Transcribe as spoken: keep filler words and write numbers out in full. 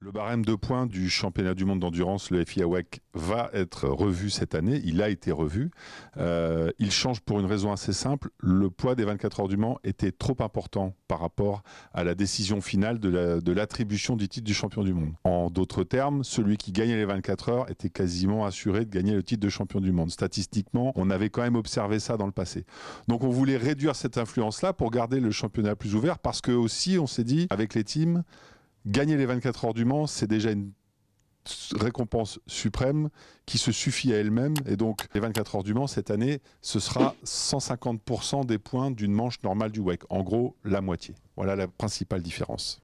Le barème de points du championnat du monde d'endurance, le F I A W E C, va être revu cette année. Il a été revu. Euh, il change pour une raison assez simple. Le poids des vingt-quatre heures du Mans était trop important par rapport à la décision finale de l'attribution la, du titre du champion du monde. En d'autres termes, celui qui gagnait les vingt-quatre heures était quasiment assuré de gagner le titre de champion du monde. Statistiquement, on avait quand même observé ça dans le passé. Donc on voulait réduire cette influence-là pour garder le championnat plus ouvert, parce que aussi on s'est dit, avec les teams, gagner les vingt-quatre heures du Mans, c'est déjà une récompense suprême qui se suffit à elle-même. Et donc, les vingt-quatre heures du Mans, cette année, ce sera cent cinquante pour cent des points d'une manche normale du W E C. En gros, la moitié. Voilà la principale différence.